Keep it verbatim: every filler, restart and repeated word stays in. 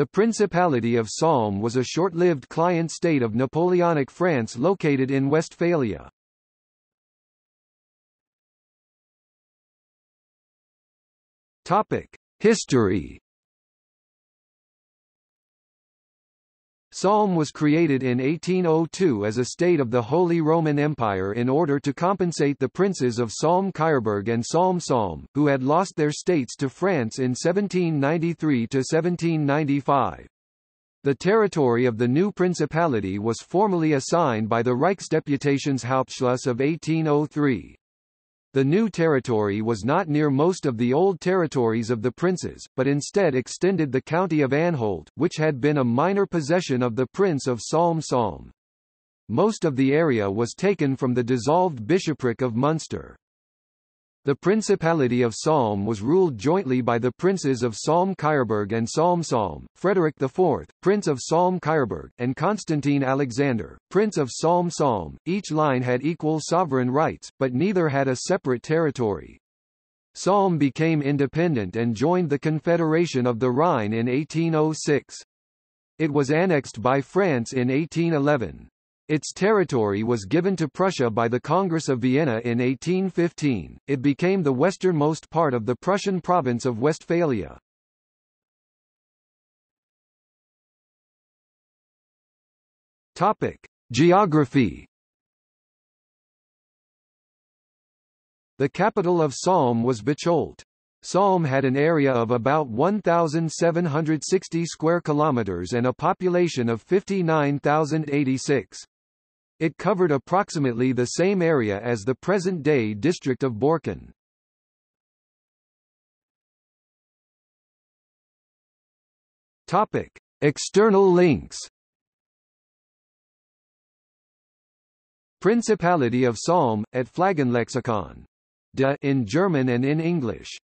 The Principality of Salm was a short-lived client state of Napoleonic France located in Westphalia. History. Salm was created in eighteen oh two as a state of the Holy Roman Empire in order to compensate the princes of Salm-Kyrburg and Salm-Salm, who had lost their states to France in seventeen ninety-three to seventeen ninety-five. The territory of the new principality was formally assigned by the Reichsdeputationshauptschluss of eighteen oh three. The new territory was not near most of the old territories of the princes, but instead extended the county of Anhalt, which had been a minor possession of the Prince of Salm-Salm. Most of the area was taken from the dissolved bishopric of Munster. The Principality of Salm was ruled jointly by the princes of Salm-Kyrburg and Salm-Salm, Frederick the fourth, Prince of Salm-Kyrburg, and Constantine Alexander, Prince of Salm-Salm. Each line had equal sovereign rights, but neither had a separate territory. Salm became independent and joined the Confederation of the Rhine in eighteen oh six. It was annexed by France in eighteen eleven. Its territory was given to Prussia by the Congress of Vienna in eighteen fifteen. It became the westernmost part of the Prussian province of Westphalia. Topic: Geography. The capital of Salm was Bicholt. Salm had an area of about one thousand seven hundred sixty square kilometers and a population of fifty-nine thousand eighty-six. It covered approximately the same area as the present-day district of Borken. Topic: External links. Principality of Salm at Flaggenlexikon. D E in German and in English.